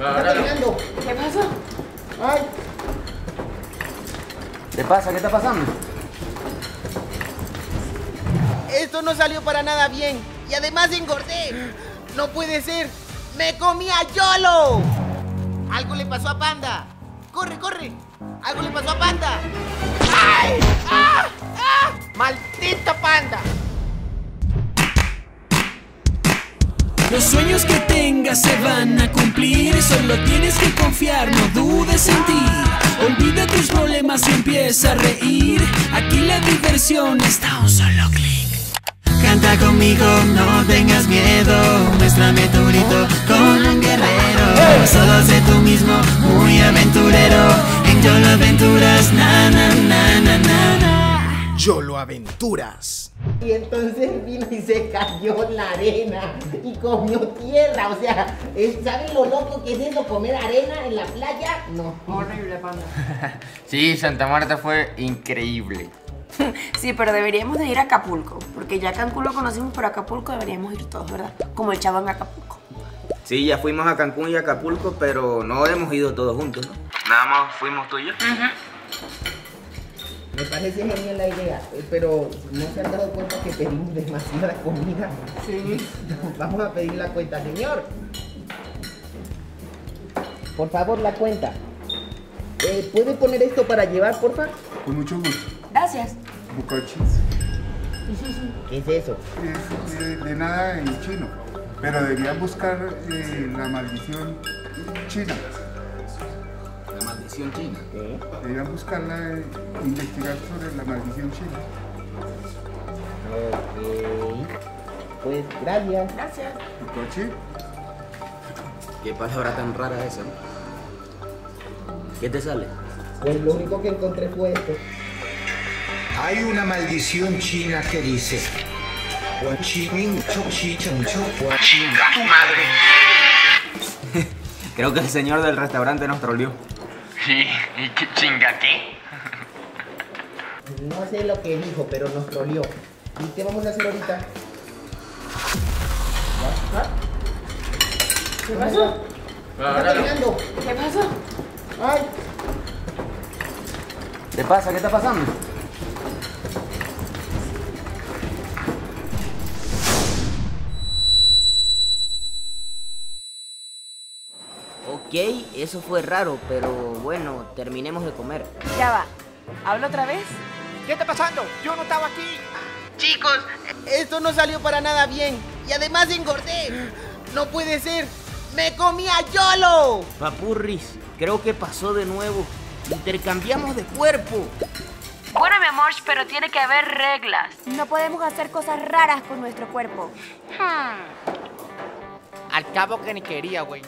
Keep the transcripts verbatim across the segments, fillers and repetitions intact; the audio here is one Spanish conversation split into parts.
Está pegando. ¿Qué pasó? Ay. ¿Qué pasa? ¿Qué está pasando? Esto no salió para nada bien. Y además engordé. No puede ser. ¡Me comí a Yolo! Algo le pasó a Panda. ¡Corre, corre! Algo le pasó a Panda. ¡Ay! ¡Ah! ¡Ah! ¡Maldita Panda! Los sueños que tengas se van a cumplir. Solo tienes que confiar, no dudes en ti. Olvida tus problemas y empieza a reír. Aquí la diversión está a un solo clic. Canta conmigo, no tengas miedo. Muéstrame tu grito con un guerrero. Solo sé tú mismo, muy aventurero. En Yolo Aventuras, na na na na na na. Yolo Aventuras. Y entonces vino y se cayó en la arena y comió tierra. O sea, ¿saben lo loco que es eso? ¿Comer arena en la playa? No. Horrible, Panda. Sí, Santa Marta fue increíble. Sí, pero deberíamos de ir a Acapulco, porque ya Cancún lo conocimos, pero Acapulco deberíamos ir todos, ¿verdad? Como el chavo en Acapulco. Sí, ya fuimos a Cancún y a Acapulco, pero no hemos ido todos juntos, ¿no? Nada más fuimos tú y yo. Uh-huh. Me parece genial la idea, pero no se han dado cuenta que pedimos demasiada comida. Sí. Vamos a pedir la cuenta, señor. Por favor, la cuenta. Eh, ¿Puede poner esto para llevar, por favor? Con mucho gusto. Gracias. Bucachis. ¿Qué es eso? Es de, de nada en chino, pero deberían buscar eh, la maldición china. Maldición china. ¿Qué? Deberían buscarla, eh, investigar sobre la maldición china. Ok. Pues gracias. Gracias. ¿Tu coche? ¿Qué palabra tan rara esa? ¿Qué te sale? Pues lo único que encontré fue esto. Hay una maldición china que dice: Huachimín, chochichón, chochiga, tu madre. Creo que el señor del restaurante nos troleó. Sí, ¿y qué chinga qué? No sé lo que dijo, pero nos troleó. ¿Y qué vamos a hacer ahorita? ¿Qué pasó? ¿Está pegando? ¿Qué pasó? ¡Ay! ¿Qué pasa? ¿Qué está pasando? Ok, eso fue raro, pero bueno, terminemos de comer. Ya va, ¿habla otra vez? ¿Qué está pasando? ¡Yo no estaba aquí! Chicos, esto no salió para nada bien. Y además engordé. ¡No puede ser! ¡Me comí a Yolo! Papurris, creo que pasó de nuevo. Intercambiamos de cuerpo. Bueno, mi amor, pero tiene que haber reglas. No podemos hacer cosas raras con nuestro cuerpo. Hmm. Al cabo que ni quería, güey.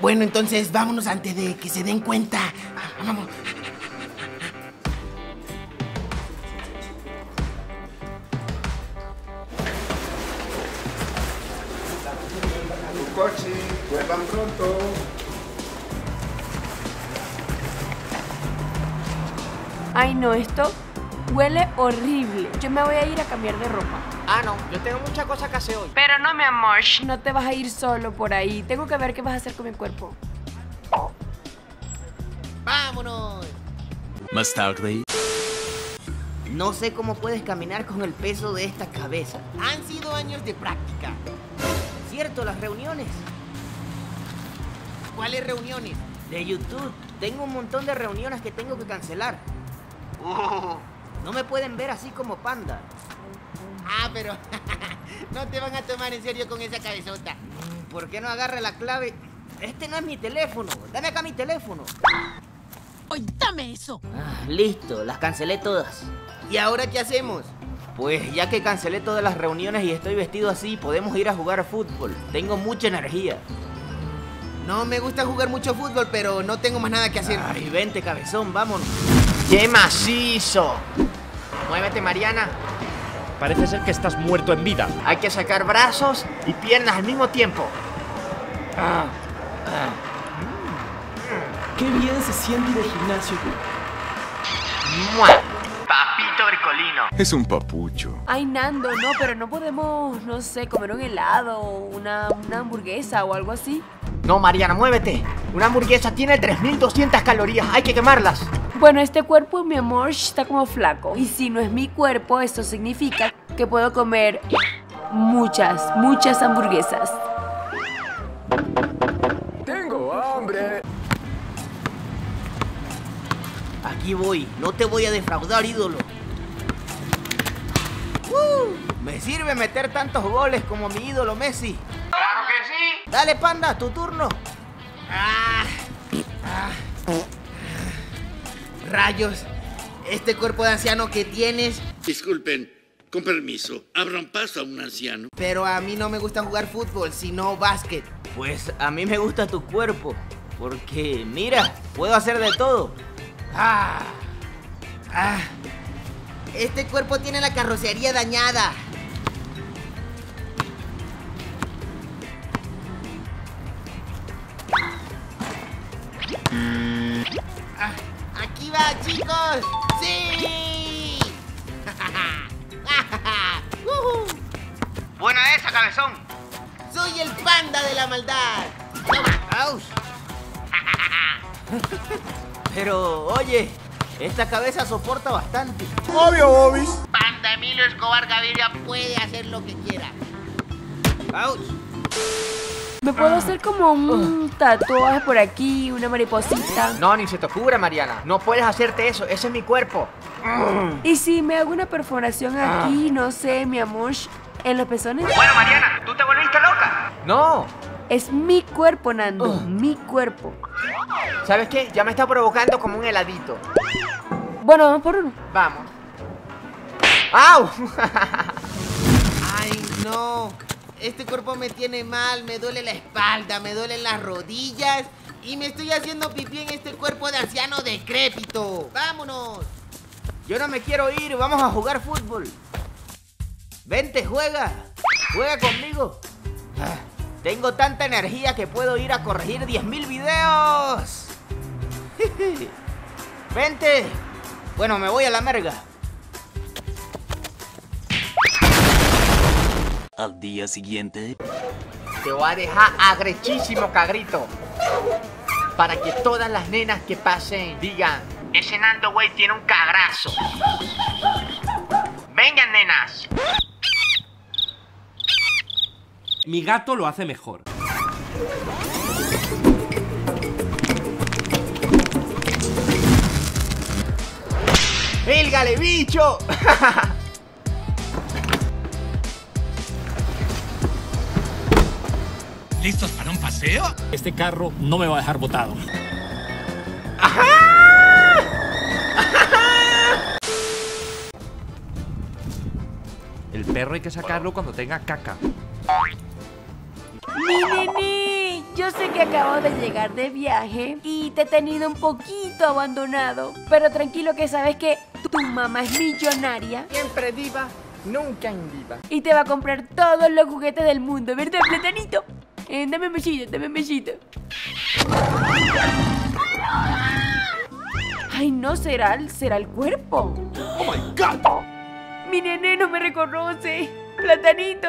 Bueno, entonces vámonos antes de que se den cuenta. Vamos. Tu coche, vuelvan pronto. Ay, no, esto huele horrible. Yo me voy a ir a cambiar de ropa. Ah, no, yo tengo muchas cosas que hacer hoy. Pero no, mi amor. No te vas a ir solo por ahí. Tengo que ver qué vas a hacer con mi cuerpo. ¡Vámonos! Más tarde. No sé cómo puedes caminar con el peso de esta cabeza. Han sido años de práctica. ¿Cierto? Las reuniones. ¿Cuáles reuniones? De YouTube. Tengo un montón de reuniones que tengo que cancelar. Oh. No me pueden ver así como Panda. Ah, pero no te van a tomar en serio con esa cabezota. ¿Por qué no agarra la clave? Este no es mi teléfono. Dame acá mi teléfono. ¡Ay, dame eso! Ah, listo, las cancelé todas. ¿Y ahora qué hacemos? Pues ya que cancelé todas las reuniones y estoy vestido así, podemos ir a jugar fútbol. Tengo mucha energía. No me gusta jugar mucho fútbol, pero no tengo más nada que hacer. Ay, vente, cabezón, vámonos. ¡Qué macizo! Muévete, Mariana. Parece ser que estás muerto en vida. Hay que sacar brazos y piernas al mismo tiempo. Ah, ah. Mm. ¡Qué bien se siente ir al gimnasio! ¡Mua! Papito Bricolino. Es un papucho. Ay, Nando, no, pero no podemos, no sé, comer un helado, una, una hamburguesa o algo así. No, Mariana, muévete. Una hamburguesa tiene tres mil doscientas calorías, hay que quemarlas. Bueno, este cuerpo, mi amor, está como flaco. Y si no es mi cuerpo, esto significa que puedo comer muchas, muchas hamburguesas. Tengo hambre. Aquí voy, no te voy a defraudar, ídolo. uh, Me sirve meter tantos goles como mi ídolo Messi. ¡Claro que sí! Dale, panda, tu turno. ah, ah. Rayos, este cuerpo de anciano que tienes. Disculpen, con permiso, abran paso a un anciano. Pero a mí no me gusta jugar fútbol, sino básquet. Pues a mí me gusta tu cuerpo, porque mira, puedo hacer de todo. ah, ah. Este cuerpo tiene la carrocería dañada. ah. ¡Aquí va, chicos! ¡Sí! ¡Buena esa, cabezón! ¡Soy el panda de la maldad! ¡Toma! Pero, oye, esta cabeza soporta bastante. ¡Obvio, Bobis! Panda Emilio Escobar Gaviria puede hacer lo que quiera. ¡Auch! ¿Me puedo hacer como un tatuaje por aquí, una mariposita? No, ni se te ocurra, Mariana. No puedes hacerte eso, ese es mi cuerpo. ¿Y si me hago una perforación aquí, no sé, mi amor, en los pezones? Bueno, Mariana, ¿tú te volviste loca? No. Es mi cuerpo, Nando, uh. mi cuerpo. ¿Sabes qué? Ya me está provocando como un heladito. Bueno, vamos por uno. Vamos. ¡Au! ¡Ay, no! Este cuerpo me tiene mal, me duele la espalda, me duelen las rodillas y me estoy haciendo pipí en este cuerpo de anciano decrépito. ¡Vámonos! Yo no me quiero ir, vamos a jugar fútbol. Vente, juega. Juega conmigo. Ah, tengo tanta energía que puedo ir a corregir diez mil videos. Vente. Bueno, me voy a la merga. Al día siguiente te voy a dejar agrechísimo, cagrito, para que todas las nenas que pasen digan: ese Nando güey tiene un cagrazo. Vengan, nenas. Mi gato lo hace mejor. ¡Vílgale, bicho! ¿Listos para un paseo? Este carro no me va a dejar botado. ¡Ajá! ¡Ajá! El perro hay que sacarlo cuando tenga caca. ¡Ni, ni, ni! Yo sé que acabo de llegar de viaje y te he tenido un poquito abandonado. Pero tranquilo, que sabes que tu mamá es millonaria. Siempre diva, nunca en diva. Y te va a comprar todos los juguetes del mundo, ¿verdad, platanito? Eh, dame un besito, dame un besito. Ay, no, será el, será el cuerpo. Oh my God. Mi nene no me reconoce. Platanito.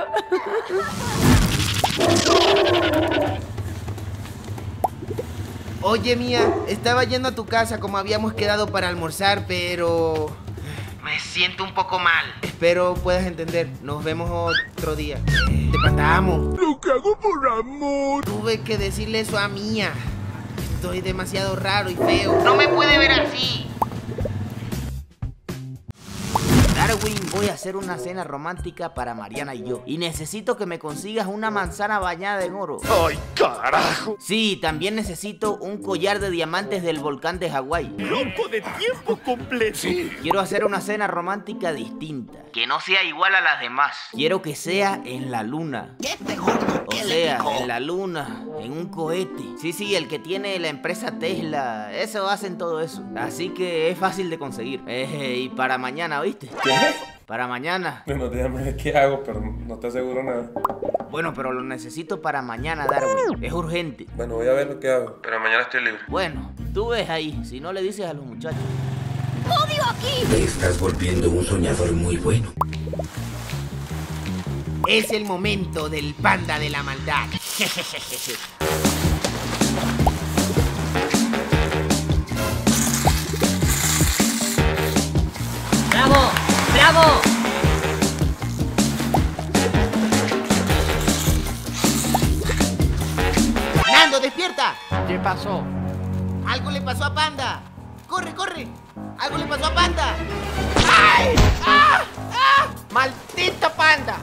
Oye, mía, estaba yendo a tu casa como habíamos quedado para almorzar, pero... me siento un poco mal. Espero puedas entender. Nos vemos otro día. Te matamos. Lo que hago por amor. Tuve que decirle eso a Mía. Estoy demasiado raro y feo. No me puede ver así. Darwin, voy a hacer una cena romántica para Mariana y yo. Y necesito que me consigas una manzana bañada en oro. ¡Ay, carajo! Sí, también necesito un collar de diamantes del volcán de Hawái. ¡Loco de tiempo completo! Sí. Quiero hacer una cena romántica distinta, que no sea igual a las demás. Quiero que sea en la luna. ¿Qué te gordo? O sea, en la luna, en un cohete. Sí, sí, el que tiene la empresa Tesla. Eso, hacen todo eso. Así que es fácil de conseguir. Eh, y para mañana, ¿viste? Para mañana. Bueno, déjame qué hago, pero no te aseguro nada. Bueno, pero lo necesito para mañana, Darwin. Es urgente. Bueno, voy a ver lo que hago, pero mañana estoy libre. Bueno, tú ves ahí, si no le dices a los muchachos. ¡Odio aquí! Te estás volviendo un soñador muy bueno. Es el momento del panda de la maldad. ¡Bravo! ¡Nando, despierta! ¿Qué pasó? Algo le pasó a Panda. ¡Corre, corre! Algo le pasó a Panda. ¡Ay! ¡Ah! ¡Ah! ¡Maldita Panda!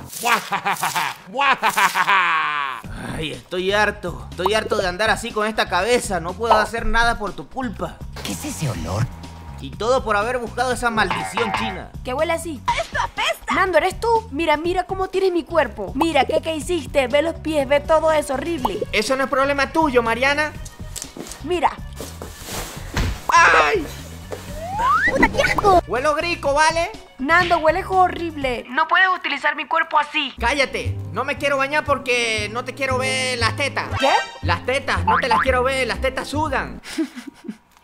Ay, estoy harto. Estoy harto de andar así con esta cabeza. No puedo hacer nada por tu culpa. ¿Qué es ese olor? Y todo por haber buscado esa maldición china. ¿Qué huele así? ¡Esto apesta! Nando, ¿eres tú? Mira, mira cómo tienes mi cuerpo. Mira, ¿qué, qué hiciste? Ve los pies, ve todo eso horrible. Eso no es problema tuyo, Mariana. Mira. ¡Ay! ¡Puta, qué asco! Huelo grico, ¿vale? Nando, hueles horrible. No puedes utilizar mi cuerpo así. Cállate. No me quiero bañar porque no te quiero ver las tetas. ¿Qué? Las tetas, no te las quiero ver. Las tetas sudan.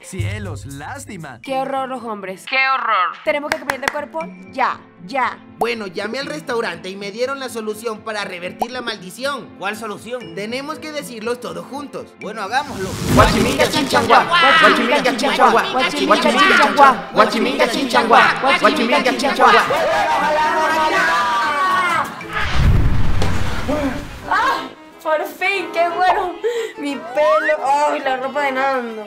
Cielos, lástima. Qué horror los hombres. Qué horror. Tenemos que cambiar de cuerpo ya, ya. Bueno, llamé al restaurante y me dieron la solución para revertir la maldición. ¿Cuál solución? Tenemos que decirlos todos juntos. Bueno, hagámoslo. Guachimiga chinchangua. Guachimiga chinchangua. Guachimiga chinchangua. Guachimiga chinchangua. Guachimiga chinchangua. ¡Ah! ¡Por fin! ¡Qué bueno! Mi pelo. ¡Ay, la ropa de Nando!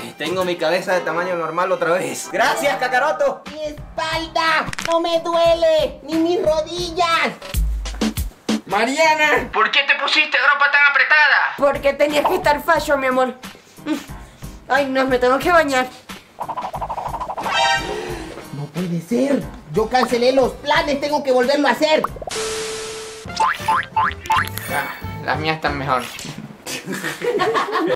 Ay, tengo mi cabeza de tamaño normal otra vez. ¡Gracias, Cacaroto! ¡Mi espalda! ¡No me duele! ¡Ni mis rodillas! ¡Mariana! ¿Por qué te pusiste ropa tan apretada? Porque tenías que estar fashion, mi amor. Ay, no, me tengo que bañar. No puede ser. Yo cancelé los planes, tengo que volverlo a hacer. Ah, las mías están mejor.